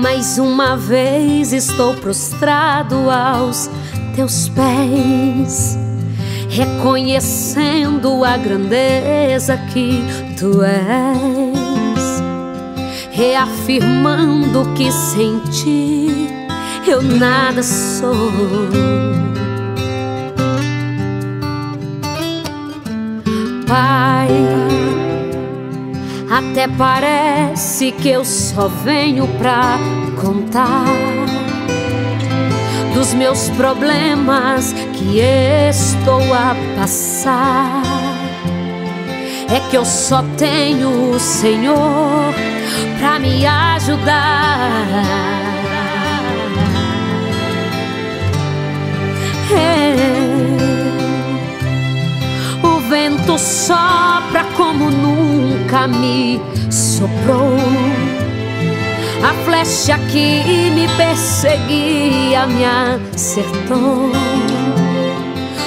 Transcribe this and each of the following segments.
mais uma vez estou prostrado aos teus pés, reconhecendo a grandeza que tu és, reafirmando que sem ti eu nada sou. Pai, até parece que eu só venho pra contar dos meus problemas que estou a passar. É que eu só tenho o Senhor pra me ajudar. É. O vento sopra como nunca me soprou, a flecha que me perseguia me acertou,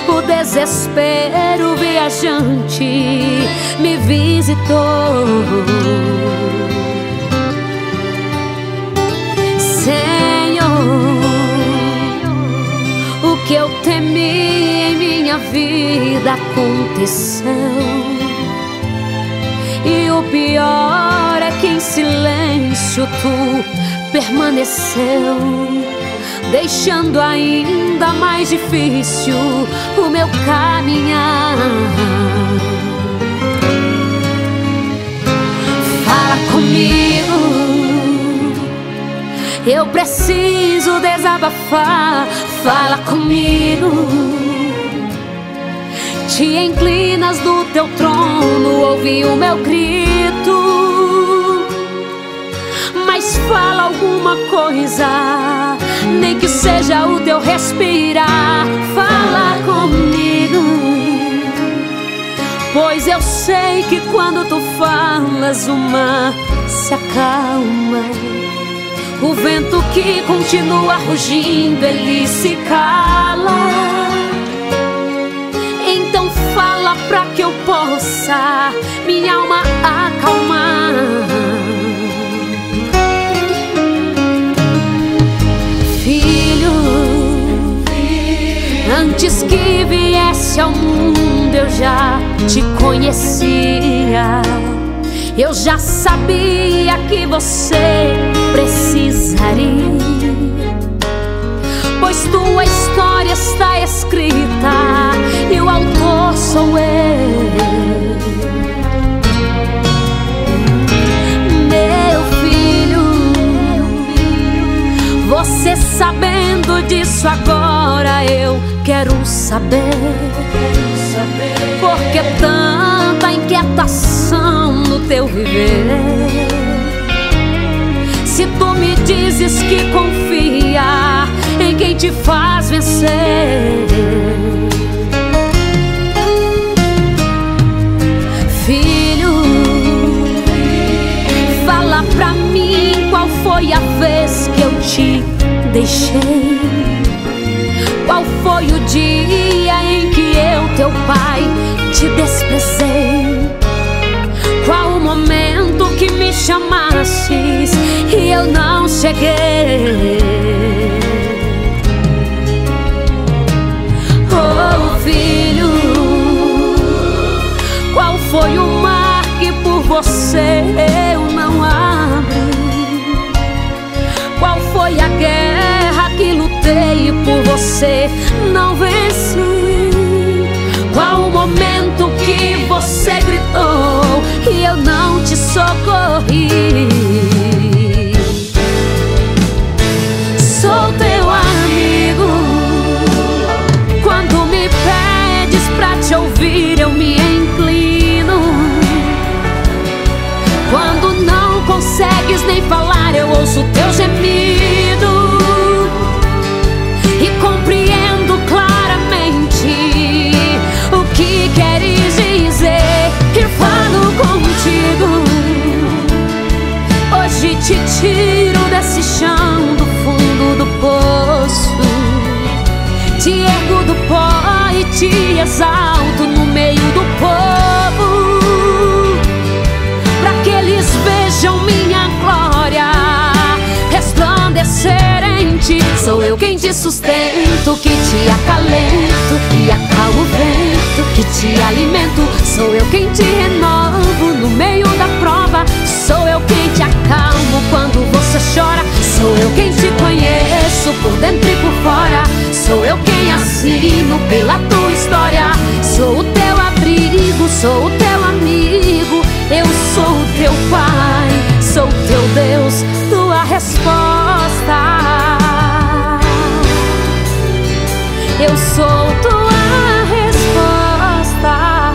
o desespero viajante me visitou. Senhor, o que eu temi em minha vida aconteceu, e o pior é que em silêncio tu permaneceu, deixando ainda mais difícil o meu caminhar. Fala comigo, eu preciso desabafar. Fala comigo, te inclinas do teu trono, ouvi o meu grito, mas fala alguma coisa, nem que seja o teu respirar. Fala comigo, pois eu sei que quando tu falas o mar se acalma, o vento que continua rugindo ele se cala. Então fala pra que eu possa minha alma acalmar. Filho, antes que viesse ao mundo eu já te conhecia, eu já sabia que você precisaria, pois tua história está escrita e o autor sou eu. Meu filho, você sabendo disso agora eu quero saber, porque tanta inquietação no teu viver. Se tu me dizes que confia em quem te faz vencer, filho, fala pra mim qual foi a vez que eu te deixei, qual foi o dia em que eu, teu pai, te desprezei, qual o momento que me chamastes e eu não cheguei. Filho, qual foi o mar que por você eu não abri? Qual foi a guerra que lutei e por você não venci? Qual o momento que você gritou e eu não te socorri? Sou teu amigo, pra te ouvir eu me inclino, quando não consegues nem falar eu ouço teu gemido e compreendo claramente o que queres dizer. E falo contigo, hoje te tiro desse chão do fundo do poço, te ergo do pó, te exalto no meio do povo, pra que eles vejam minha glória. te sustento, que te acalento e acalmo o vento, que te alimento. Sou eu quem te renovo no meio da prova, sou eu quem te acalmo quando você chora. Sou eu quem te conheço por dentro e por fora, sou eu quem assino pela tua história. Sou o teu abrigo, sou o teu amigo, eu sou o teu pai, sou o teu Deus, tua resposta. Eu sou tua resposta.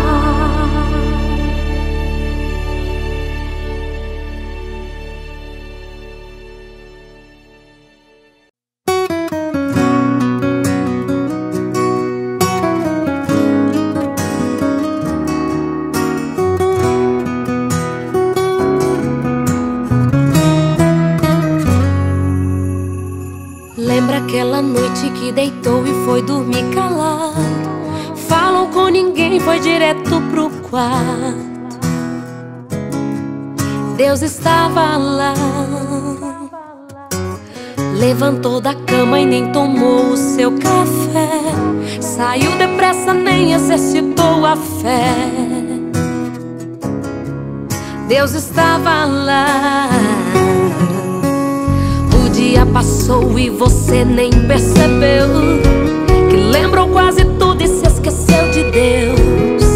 Lembra aquela noite que deitou e foi dormir calado? Falou com ninguém, foi direto pro quarto. Deus estava lá. Levantou da cama e nem tomou o seu café. Saiu depressa, nem exercitou a fé. Deus estava lá. O dia passou e você nem percebeu que lembrou quase tudo e se esqueceu de Deus.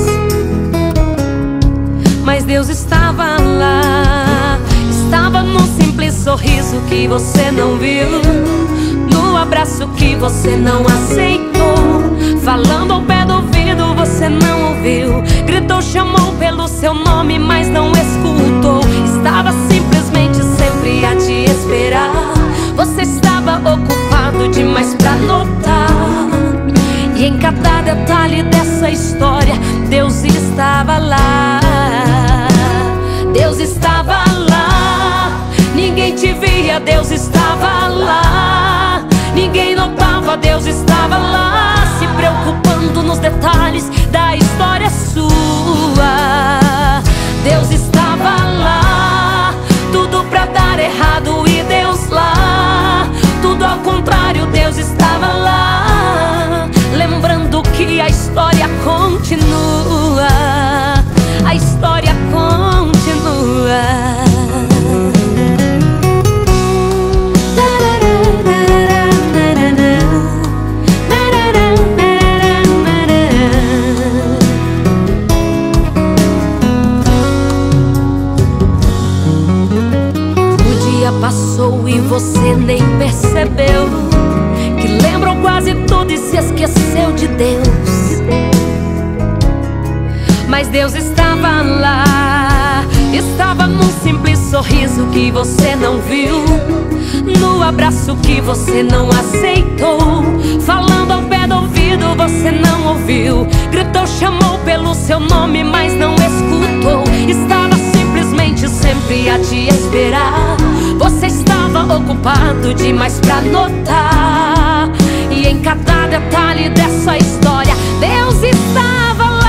Mas Deus estava lá. Estava no simples sorriso que você não viu, no abraço que você não aceitou, falando ao pé do ouvido você não ouviu, gritou, chamou pelo seu nome mas não escutou. Estava simplesmente sempre a te esperar. Você estava ocupado demais pra notar, e em cada detalhe dessa história Deus estava lá. Deus estava lá. Ninguém te via, Deus estava lá. Ninguém notava, Deus estava lá, se preocupando nos detalhes da história sua. Deus estava lá. Tudo pra dar errado e Deus lá. Tudo ao contrário, Deus estava lá, lembrando que a história continua. A história continua. Passou e você nem percebeu que lembrou quase tudo e se esqueceu de Deus. Mas Deus estava lá. Estava num simples sorriso que você não viu, no abraço que você não aceitou, falando ao pé do ouvido você não ouviu, gritou, chamou pelo seu nome mas não escutou. Estava simplesmente sempre a te esperar. Você estava ocupado demais pra notar, e em cada detalhe dessa história Deus estava lá.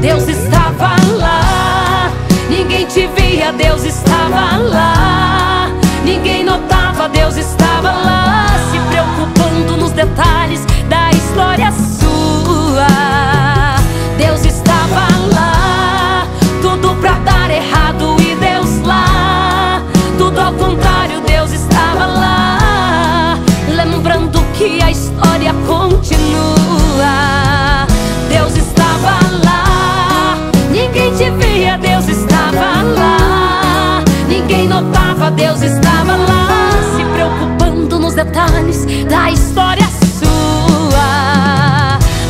Deus estava lá. Ninguém te via, Deus estava lá. Ninguém notava, Deus estava lá, se preocupando nos detalhes da história sua. Deus estava lá. Tudo pra dar errado e Deus lá. Tudo ao contrário, Deus estava lá, lembrando que a história continua. Deus estava lá. Ninguém te via, Deus estava lá. Ninguém notava, Deus estava lá, se preocupando nos detalhes da história sua.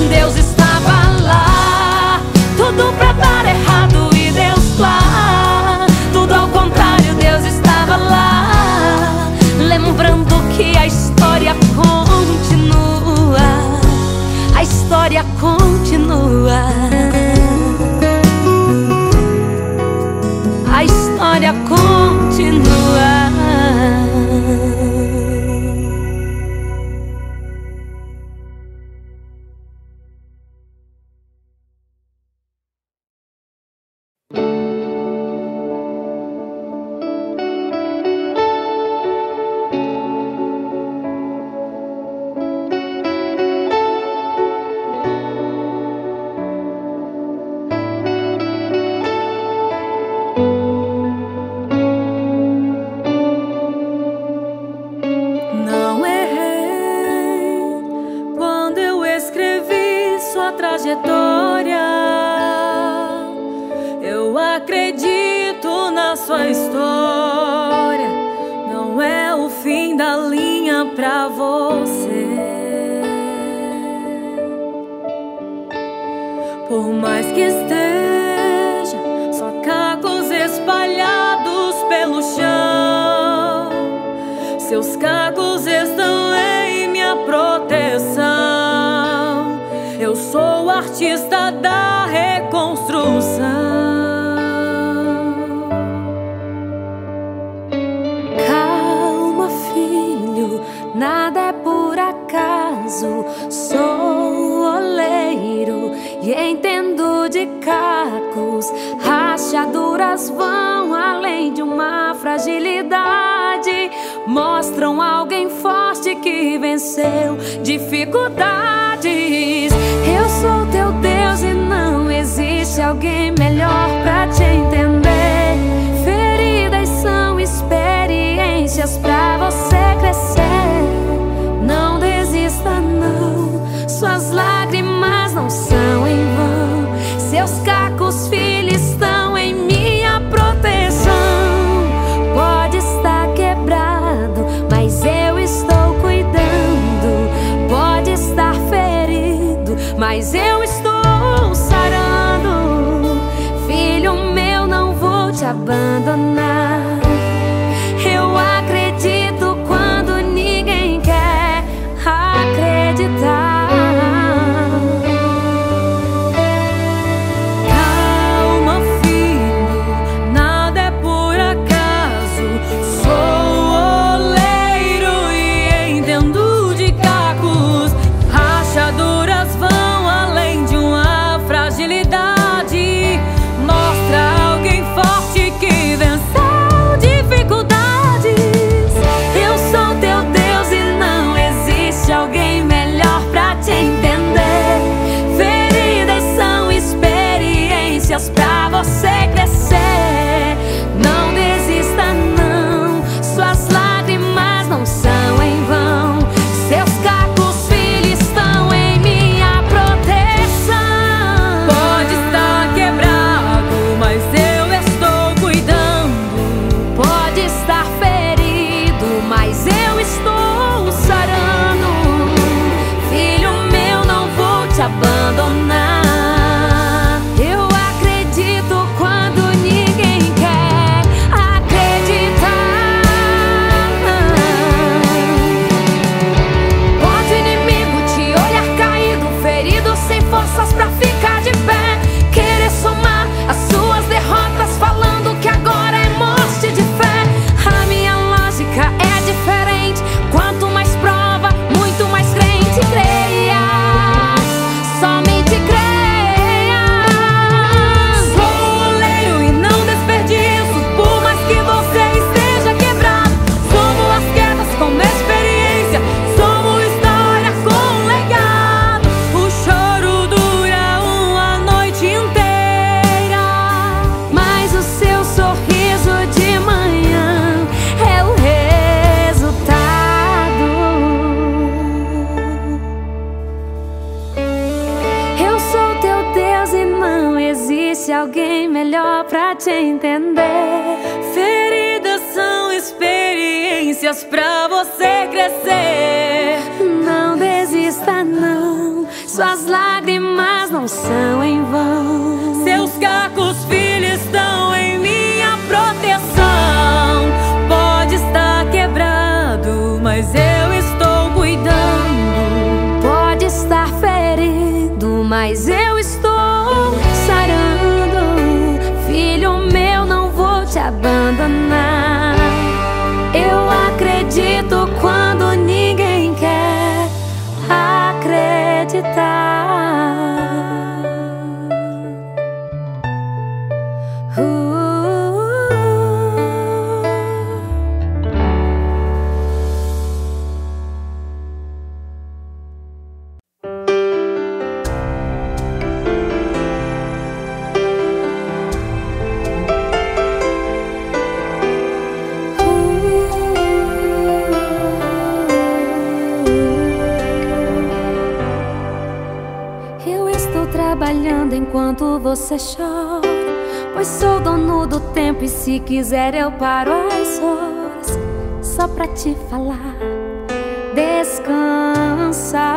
Deus estava lá. Tudo pra dar errado e Deus lá. Tudo ao contrário, Deus estava lá, lembrando que a história continua. A história continua. A história continua. pra você. Por mais que esteja só cacos espalhados pelo chão, seus cacos estão em minha proteção. Eu sou o artista da reconstrução. Nada é por acaso, sou oleiro e entendo de cacos. Rachaduras vão além de uma fragilidade, mostram alguém forte que venceu dificuldades. Eu sou teu Deus e não existe alguém melhor pra te entender. Feridas são experiências pra você crescer. Suas lágrimas não são em vão, seus cacos, filho, estão em minha proteção. Pode estar quebrado, mas eu estou cuidando. Pode estar ferido, mas eu estou sarando. Filho meu, não vou te abandonar. Eu acredito quando ninguém quer acreditar. Alguém melhor pra te entender. Feridas são experiências pra você crescer. Não desista não, suas lágrimas não são em vão. Seus cacos, filho, estão em minha proteção. Pode estar quebrado, mas eu estou cuidando. Pode estar ferido, mas eu estou sarando. Filho meu, não vou te abandonar. Eu acredito quando ninguém quer acreditar. Enquanto você chora, pois sou dono do tempo e se quiser eu paro as horas só pra te falar descansar.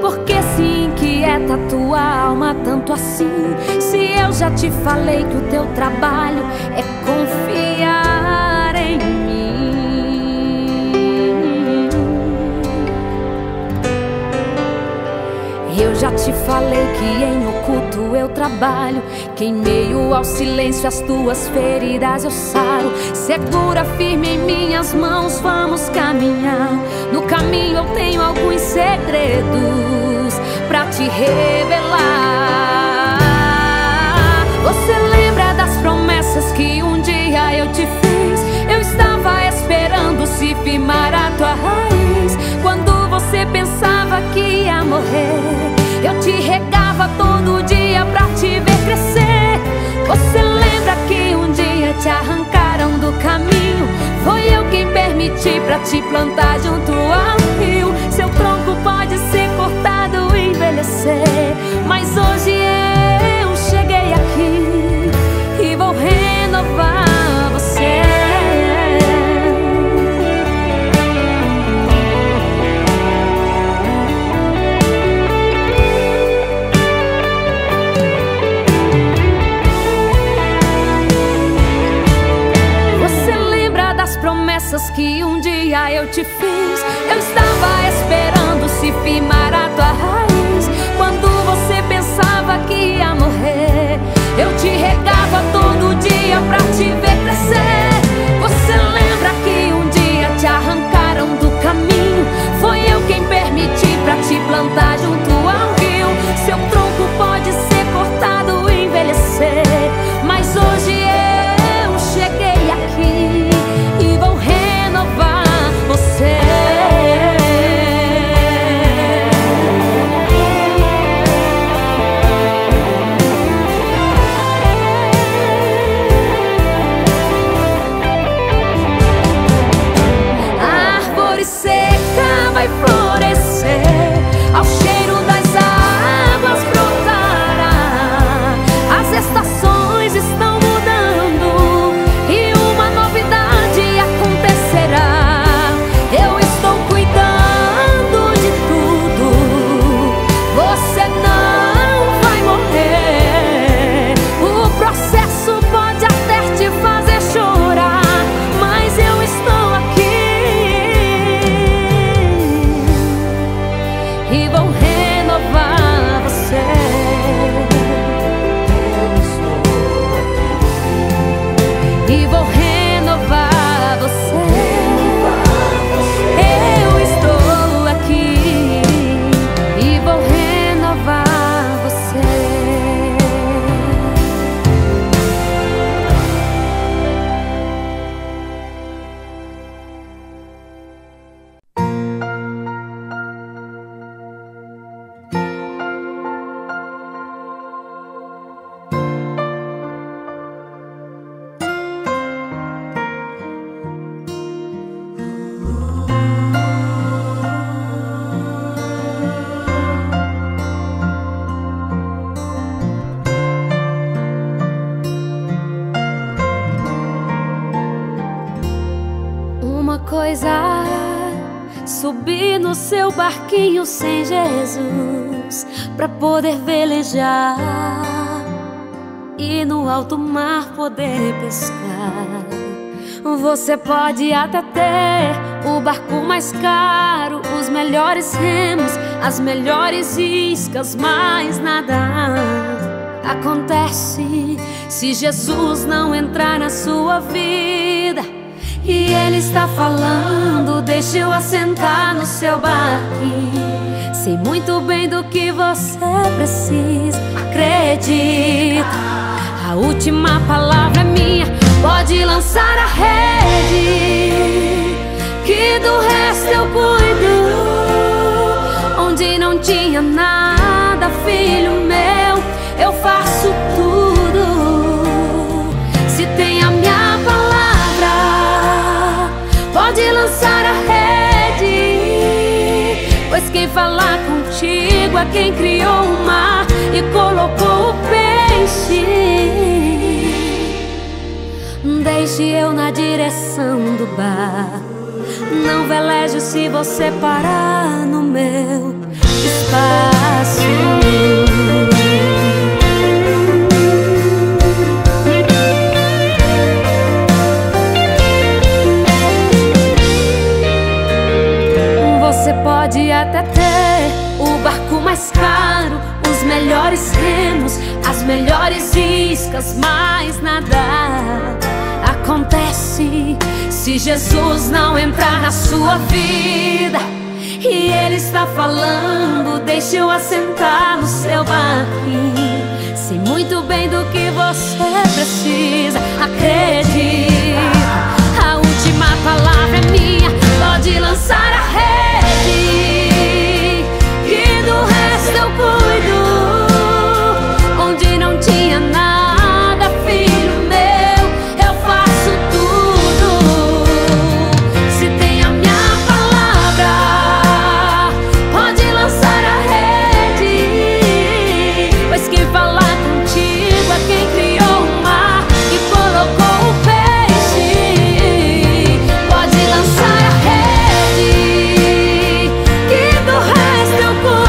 Porque se inquieta tua alma tanto assim, se eu já te falei que o teu trabalho é confiar em mim? Eu já te falei que em oculto eu trabalho, que em meio ao silêncio as tuas feridas eu saro. Segura firme em minhas mãos, vamos caminhar. No caminho eu tenho alguns segredos pra te revelar. Você lembra das promessas que um dia eu te fiz? Eu estava esperando se firmar a tua raiz. Quando você pensava que ia morrer, eu te regava todo dia pra te ver crescer. Você lembra que um dia te arrancaram do caminho? Foi eu quem permiti pra te plantar junto ao rio. Seu tronco pode ser cortado e envelhecer, mas hoje eu cheguei aqui e vou renovar você. Que um dia eu te fiz, eu estava esperando se firmar a tua raiz. Quando você pensava que ia morrer, eu te regava todo dia pra te ver crescer. Você lembra que um dia te arrancaram do caminho? Foi eu quem permiti pra te plantar junto ao rio. Seu tronco pode ser cortado e envelhecer, mas hoje eu cheguei aqui e vou renovar você. A árvore seca vai florescer, ao cheiro das águas brotará. As estações estão no seu barquinho sem Jesus pra poder velejar e no alto mar poder pescar. Você pode até ter o barco mais caro, os melhores remos, as melhores iscas, mas nada acontece se Jesus não entrar na sua vida. E Ele está falando, deixa eu assentar no seu barquinho. Sei muito bem do que você precisa, acredita. A última palavra é minha, pode lançar a rede, que do resto eu cuido. Onde não tinha nada, filho meu, eu faço tudo. Se tem a minha palavra, pode lançar a rede, pois quem falar contigo é quem criou o mar e colocou o peixe. Deixe eu na direção do bar, Não velejo se você parar no meu espaço. Você pode até ter o barco mais caro, os melhores remos, as melhores iscas, mas nada acontece se Jesus não entrar na sua vida. E Ele está falando: deixe eu assentar no seu barco. Sei muito bem do que você precisa, acredita. A última palavra é minha, pode lançar a rede. Eu cuido onde não tinha nada, filho meu. Eu faço tudo. Se tem a minha palavra, pode lançar a rede. Pois quem falar contigo é quem criou o mar e colocou o peixe. Pode lançar a rede, que do resto eu cuido.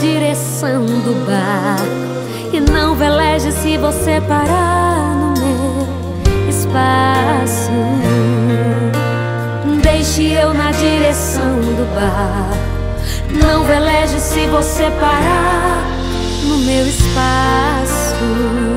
Direção do barco, e não veleje se você parar no meu espaço. Deixe eu na direção do barco, não veleje se você parar no meu espaço.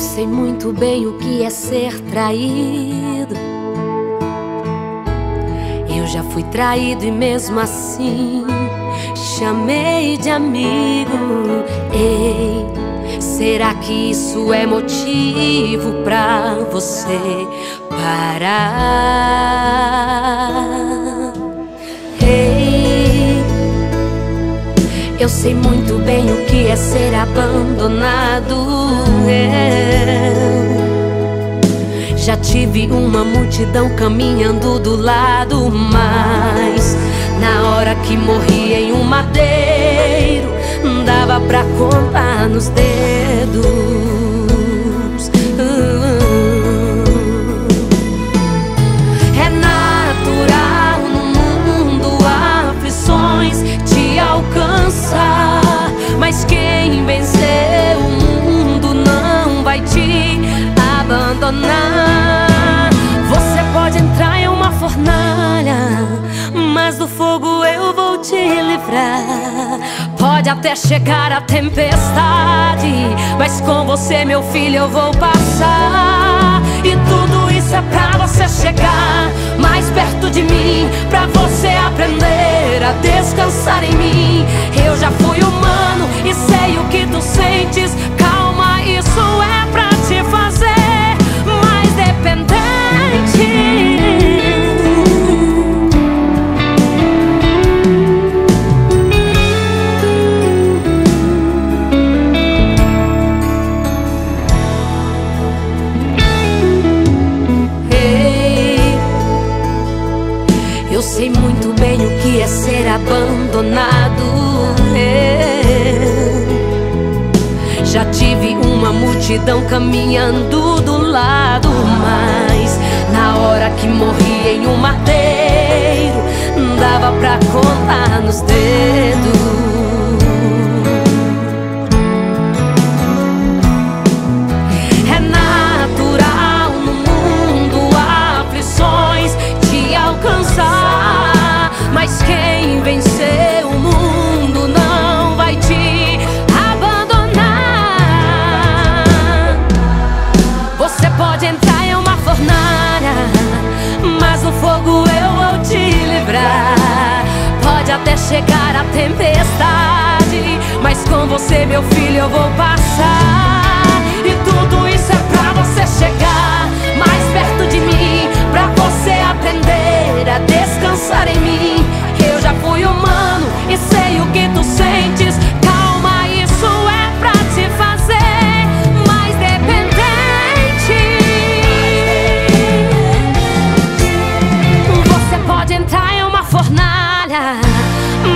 Sei muito bem o que é ser traído. Eu já fui traído e mesmo assim chamei de amigo. Ei, será que isso é motivo pra você parar? Ei, eu sei muito bem o que é ser abandonado. Já tive uma multidão caminhando do lado, mas na hora que morri em um madeiro, dava pra contar nos dedos. É natural no mundo aflições te alcançar, mas quem venceu o vai te abandonar. Você pode entrar em uma fornalha, mas do fogo eu vou te livrar. Pode até chegar a tempestade, mas com você, meu filho, eu vou passar. E tudo isso é pra você chegar mais perto de mim, pra você aprender a descansar em mim. Eu já fui humano e sei o que tu sentes. Calma, isso é pra te fazer mais dependente. Ei, eu sei muito bem o que é ser abandonado. Já tive uma multidão caminhando do lado, mas na hora que morri em um madeiro, dava pra contar nos dedos. É natural no mundo aflições te alcançar, mas quem venceu o mundo não vai te chegar a tempestade, mas com você, meu filho, eu vou passar. E tudo isso é pra você chegar mais perto de mim, pra você aprender a descansar em mim. Eu já fui humano e sei o que tu sentes. Calma, isso é pra te fazer mais dependente. Você pode entrar em uma fornalha,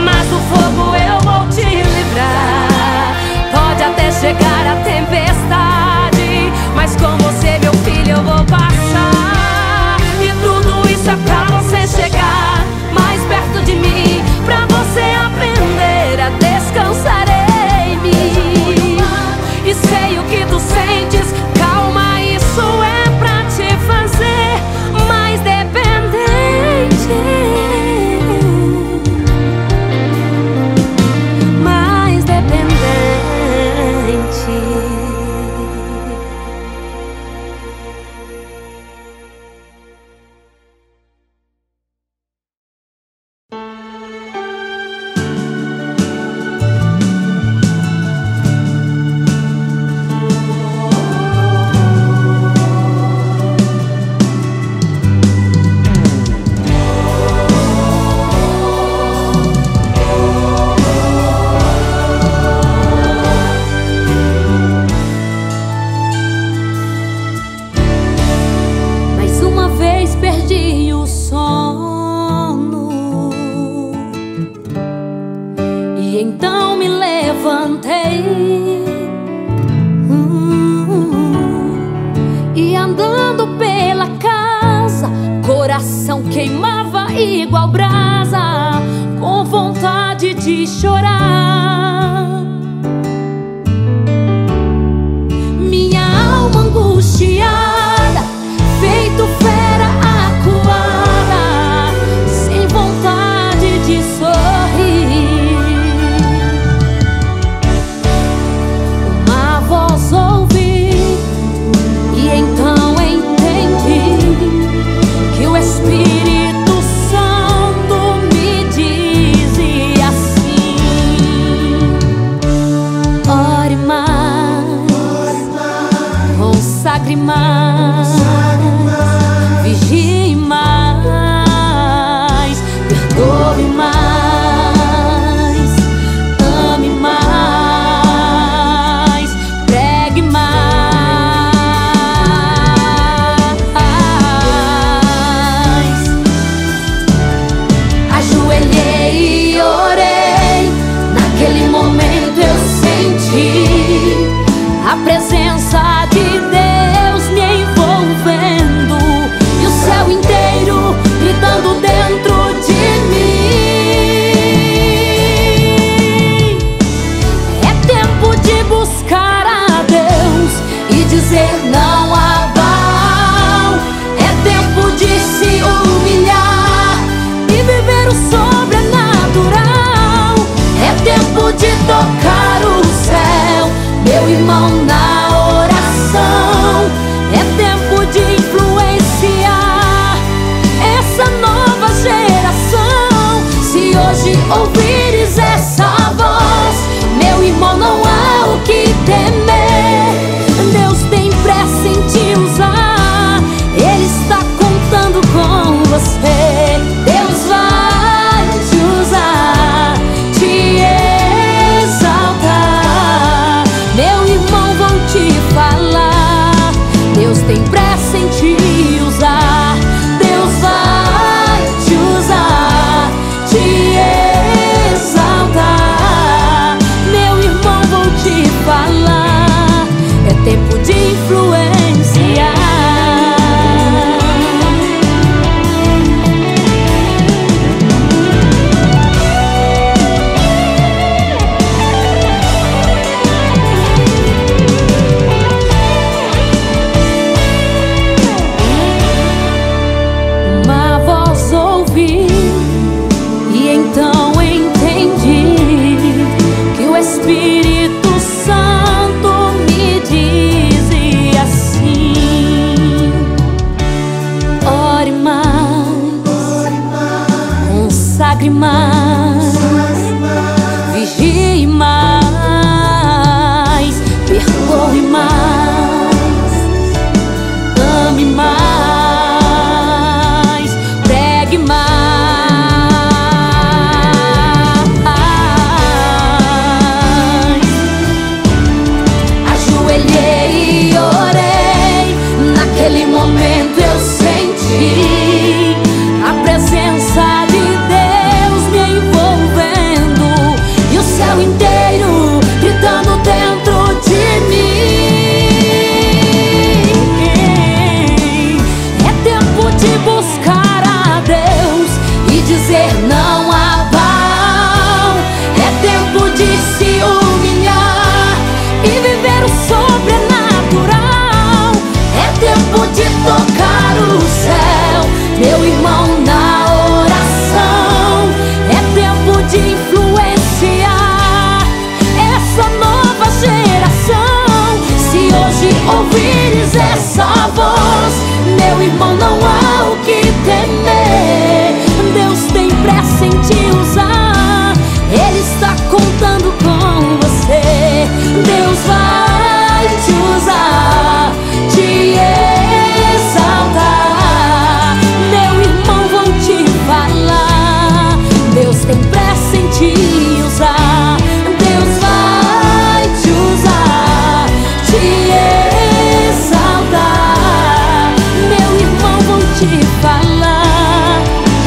mas do fogo eu vou te livrar. Pode até chegar a tempestade, mas com você, meu filho, eu vou passar. E tudo isso é pra você chegar mais perto de mim, pra você aprender a descansar em mim. E sei o que tu sentes. Calma, isso é pra te fazer mais dependente. Influenciar. te usar. Deus vai te usar, te exaltar. Meu irmão, vou te falar,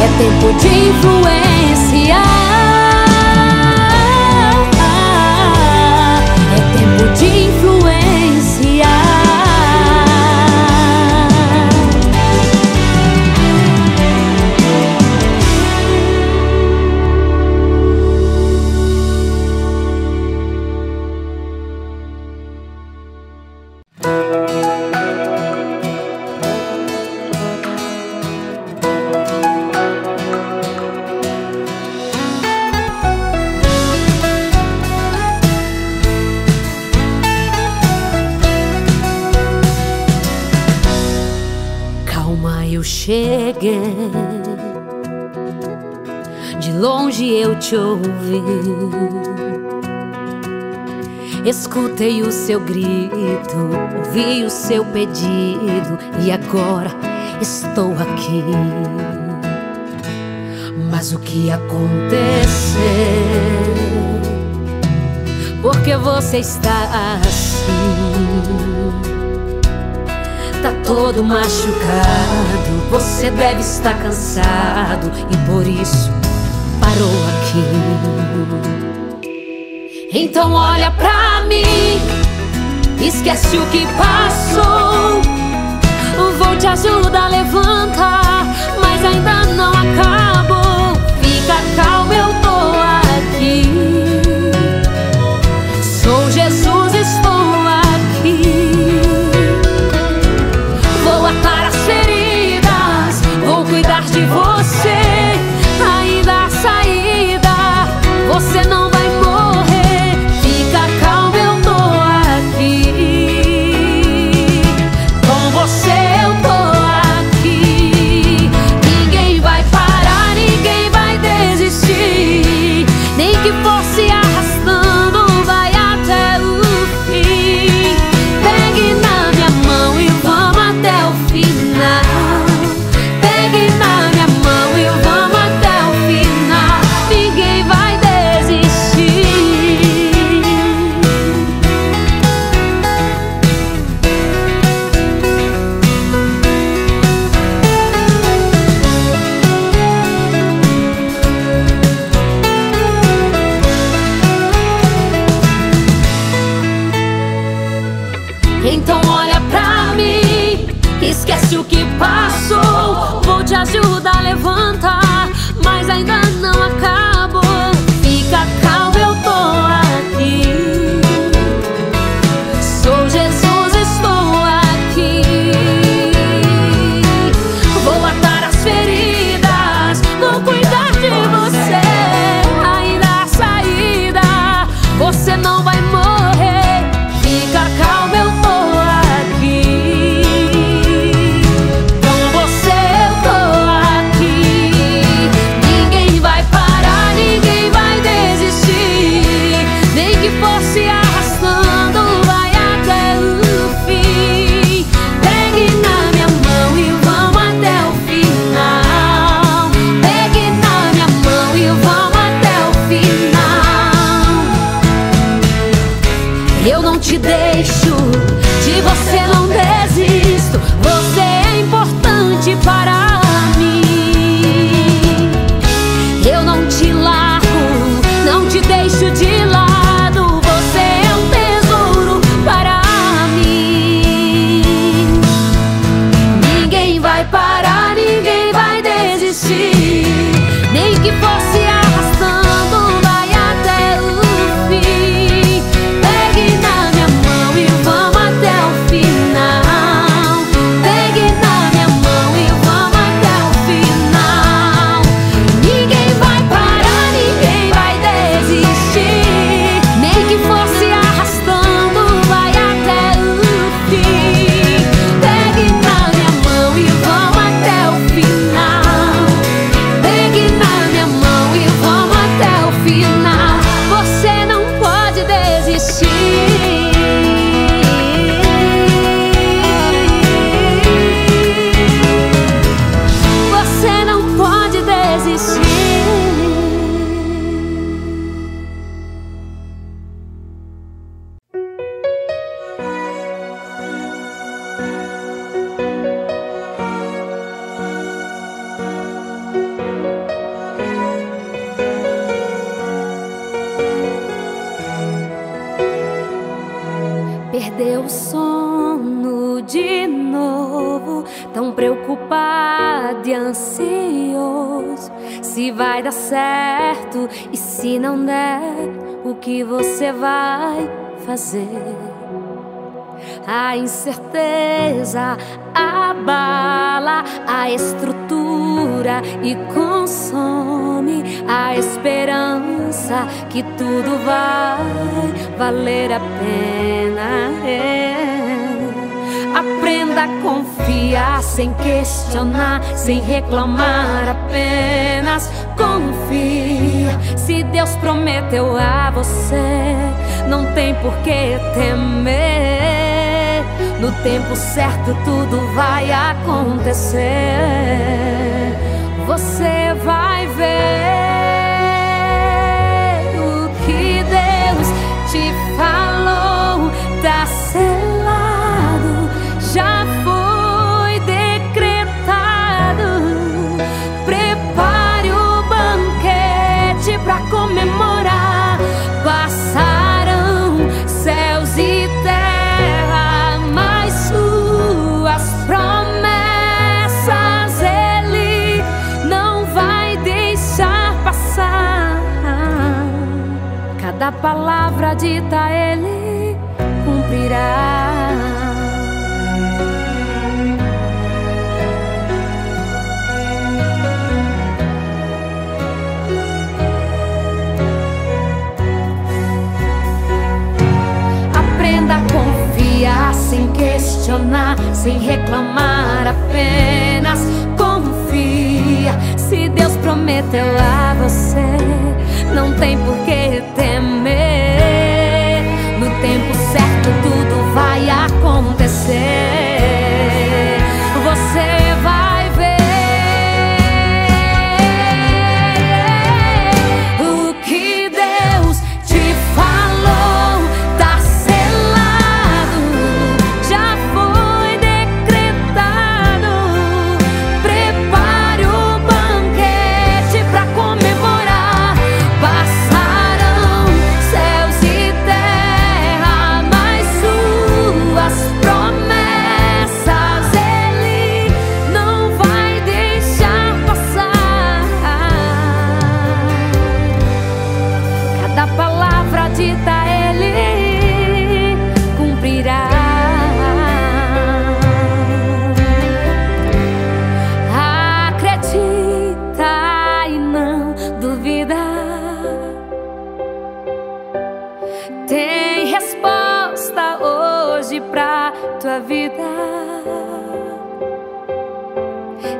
é tempo de influenciar, é tempo de influenciar. De longe eu te ouvi, escutei o seu grito, ouvi o seu pedido, e agora estou aqui. Mas o que aconteceu? Porque você está assim? Tá todo machucado, você deve estar cansado, e por isso parou aqui. Então olha pra mim, esquece o que passou, vou te ajudar a levantar, mas ainda não acabou. Fica calmo, eu tô aqui, sou Jesus, estou aqui. De você ainda há saída, você não vai morrer. Fica calmo, eu tô aqui, com você eu tô aqui. Ninguém vai parar, ninguém vai desistir, nem que fosse arrastando, vai até o fim. Pegue na minha mão e vamos até o final. Pegue na ajuda a levantar, mas ainda não acabou. Fica calmo, eu tô aqui, sou Jesus, estou aqui. Vou atar as feridas, vou cuidar de você, ainda há saída, você não vai morrer. Fica calmo, eu tô aqui, com você eu tô aqui. perdeu o sono de novo, tão preocupado e ansioso. Se vai dar certo e se não der, o que você vai fazer? A incerteza abala a estrutura e consome a esperança que tudo vai valer a pena. Aprenda a confiar sem questionar, sem reclamar, apenas confia. Se Deus prometeu a você, não tem por que temer. No tempo certo tudo vai acontecer. Você vai ver o que Deus te falou. Tá selado, já foi decretado. Prepare o banquete pra comemorar. Passarão céus e terra, promessas Ele não vai deixar passar. Cada palavra dita Ele cumprirá. Aprenda a confiar sem questionar, sem reclamar, apenas confia. Se Deus prometeu a você, não tem por que temer. No tempo certo tudo vai acontecer. Você vai ver o que Deus te falou.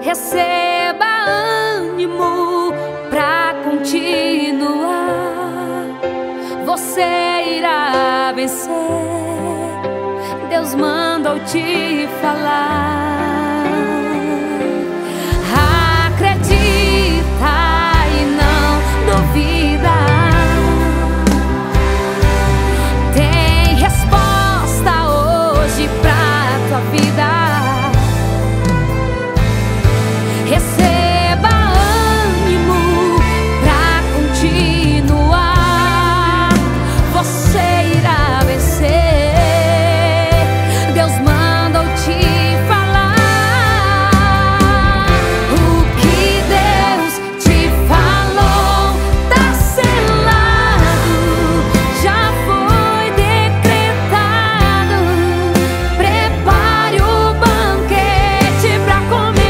Receba ânimo pra continuar. Você irá vencer. Deus mandou te falar. Acredita e não duvida. Tem resposta hoje pra tua vida. Receba ânimo pra continuar. Você irá vencer. Deus mandou te falar. O que Deus te falou tá selado, já foi decretado. Prepare o banquete pra comemorar.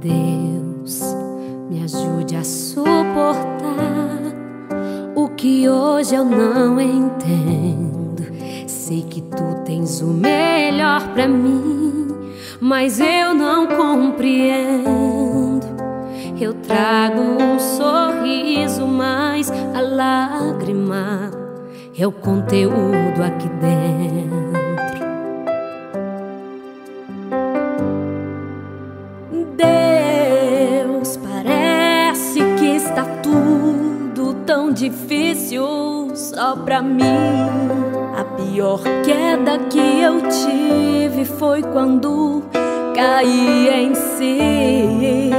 Deus, me ajude a suportar o que hoje eu não entendo. Sei que tu tens o melhor pra mim, mas eu não compreendo. Eu trago um sorriso, mas a lágrima é o conteúdo aqui dentro. Tão difícil só pra mim. A pior queda que eu tive foi quando caí em si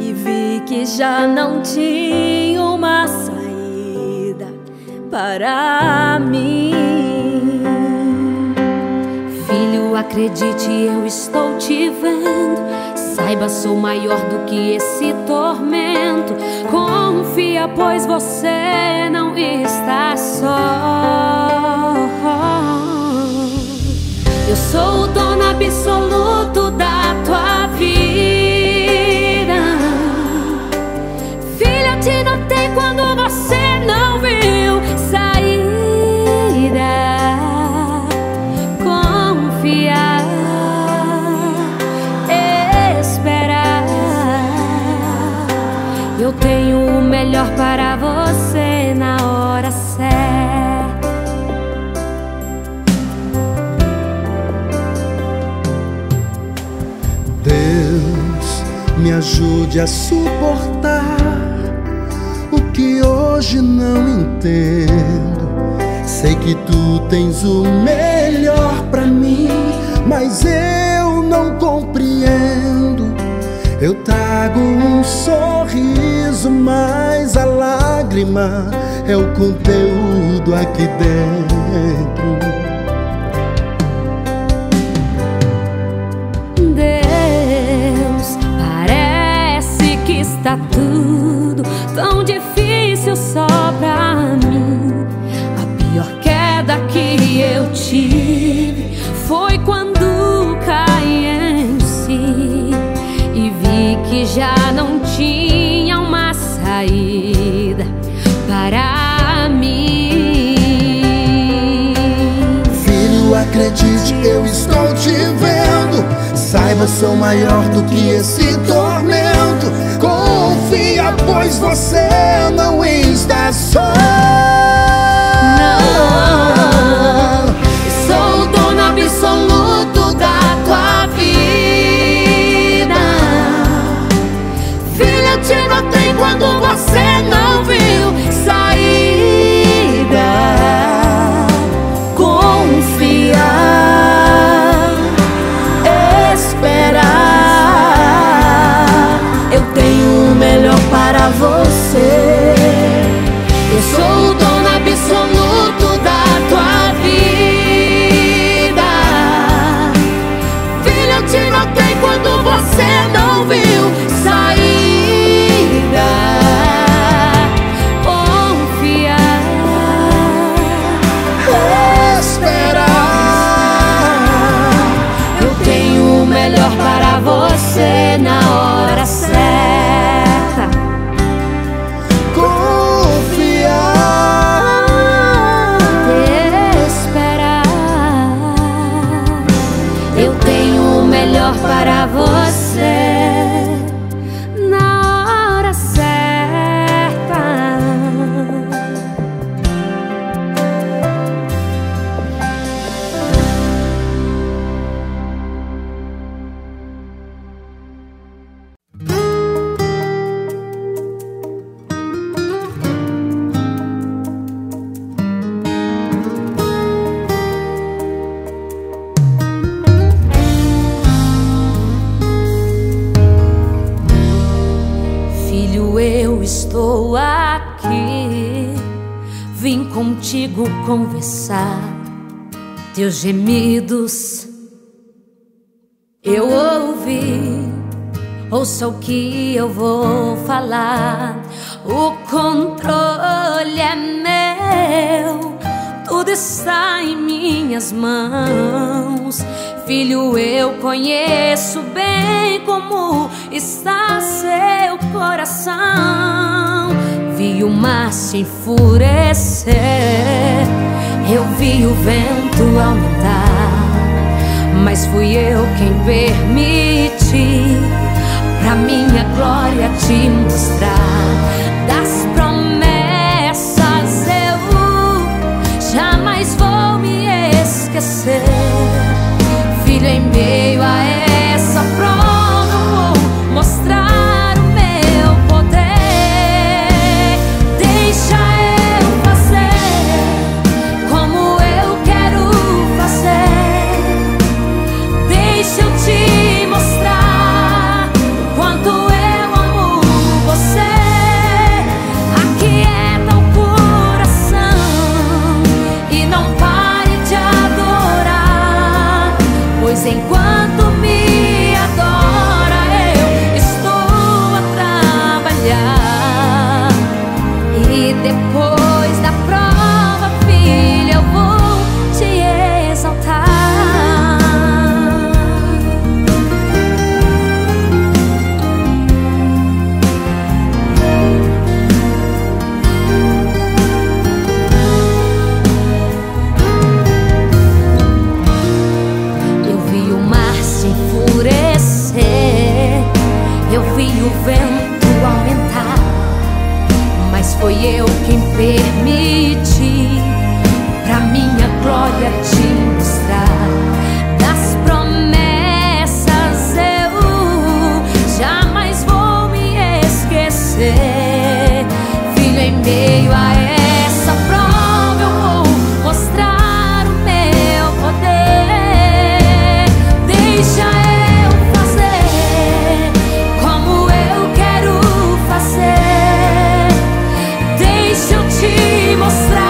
e vi que já não tinha uma saída para mim. Filho, acredite, eu estou te vendo. Saiba, sou maior do que esse tormento. Confia, pois você não está só. Eu sou o dono absoluto da tua vida. Filha, te notei quando você não viu saída. Confia. Eu tenho o melhor para você na hora certa. Deus, me ajude a suportar o que hoje não entendo. Sei que tu tens o melhor para mim, mas eu não compreendo. Eu trago um sorriso, mas a lágrima é o conteúdo aqui dentro. Deus, parece que está tudo tão difícil só pra mim. A pior queda que eu tive foi quando caí em si e vi que já não tinha uma saída para mim. Filho, acredite, eu estou te vendo. Saiba, sou maior do que esse tormento. Confia, pois você não está só. Não, sou o dono absoluto da tua vida. Te notei quando você não viu saída. Confiar, esperar. Eu tenho o melhor para você. Eu sou o dono absoluto da tua vida. Filha, eu te notei quando você não viu saída. Você na hora certa. Confiar, esperar. Eu tenho o melhor para você na hora certa. Estou aqui, vim contigo conversar. Teus gemidos eu ouvi, ouça o que eu vou falar. O controle é meu, tudo está em minhas mãos. filho, eu conheço bem como está seu coração. Vi o mar se enfurecer, eu vi o vento aumentar, mas fui eu quem permiti pra minha glória te mostrar. Das promessas eu jamais vou me esquecer, filho, em meio a essa prova vou mostrar o meu poder. Deixa eu fazer como eu quero fazer, deixa eu te mostrar o quanto eu amo você. Aquieta o coração e não pare de adorar, pois enquanto me adora eu estou a trabalhar. E depois da prova, filha, eu vou te exaltar. Eu vi o mar se enfurecer, eu vi o vento aumentar, mas foi eu quem permiti pra minha glória te mostrar. Das promessas eu jamais vou me esquecer, filho, em meio a essa prova eu vou mostrar o meu poder. Deixa eu fazer como eu quero fazer, deixa eu te mostrar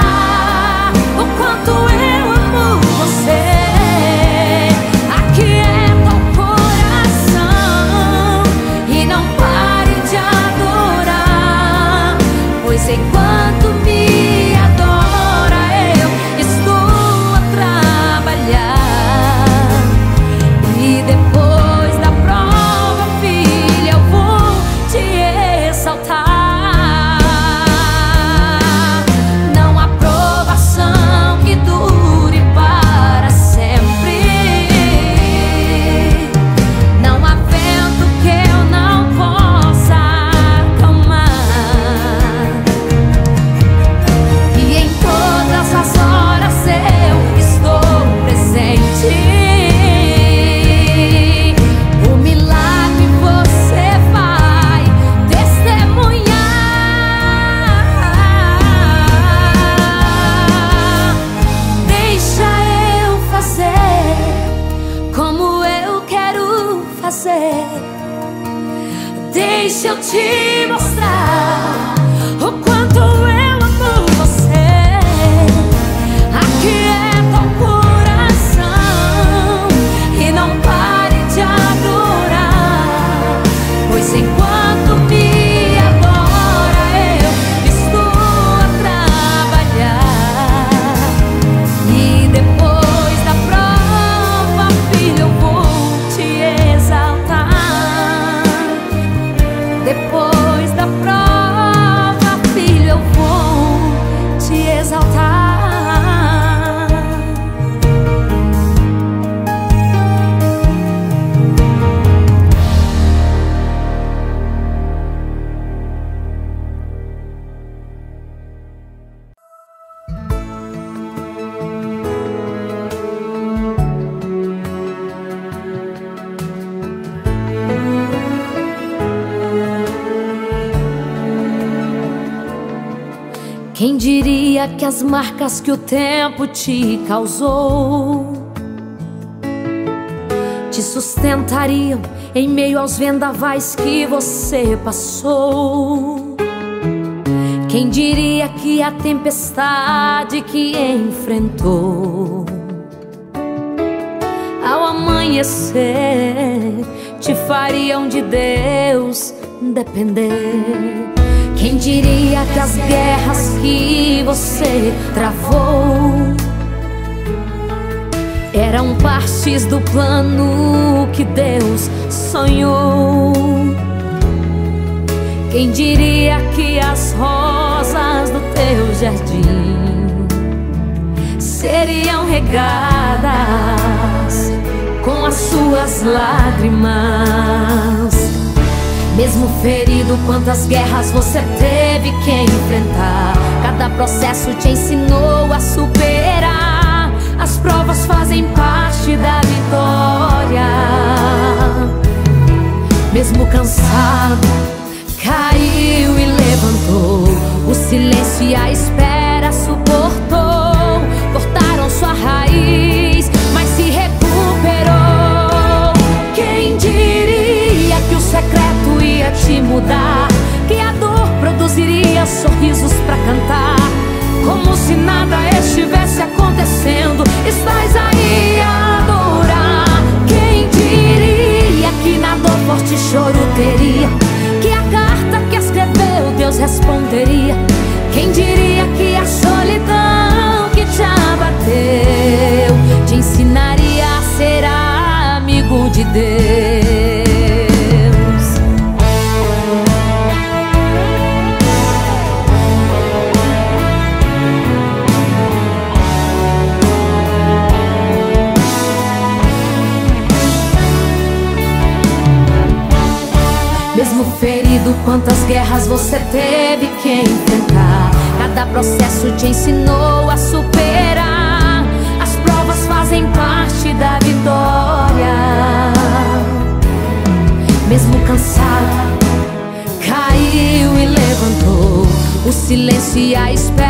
o quanto eu amo você. Aquieta o coração e não pare de adorar, pois enquanto me adora eu estou a trabalhar. E depois da prova, filha, eu vou te exaltar. Não há provação que dure para sempre, não há vento que eu não possa acalmar. E em todas as horas eu estou presente. O milagre você vai testemunhar. Deixa eu fazer como eu quero fazer, deixa eu te mostrar o quanto eu amo você. Aquieta o coração e não pare de adorar, pois enquanto me adora eu estou a trabalhar. E depois da prova, filho, eu vou te exaltar. Depois da prova, filho, eu vou te exaltar. Quem diria que as marcas que o tempo te causou te sustentariam em meio aos vendavais que você passou? Quem diria que a tempestade que enfrentou ao amanhecer te fariam de Deus depender? Quem diria que as guerras que você travou eram partes do plano que Deus sonhou. Quem diria que as rosas do teu jardim seriam regadas com as suas lágrimas? Mesmo ferido, quantas guerras você teve que enfrentar? Cada processo te ensinou a superar. As provas fazem parte da vitória. Mesmo cansado, caiu e levantou. O silêncio e a espera suportou. Cortaram sua raiz, mas se recuperou. Quem diria que o secreto ia te mudar, que a dor produziria sorrisos pra cantar, como se nada estivesse acontecendo, estás aí a adorar. Quem diria que na dor forte choro teria, que a carta que escreveu Deus responderia? Quem diria que a solidão que te abateu te ensinaria a ser amigo de Deus? Mesmo ferido, quantas guerras você teve que enfrentar? Cada processo te ensinou a superar. As provas fazem parte da vitória. Mesmo cansado, caiu e levantou. O silêncio e a espera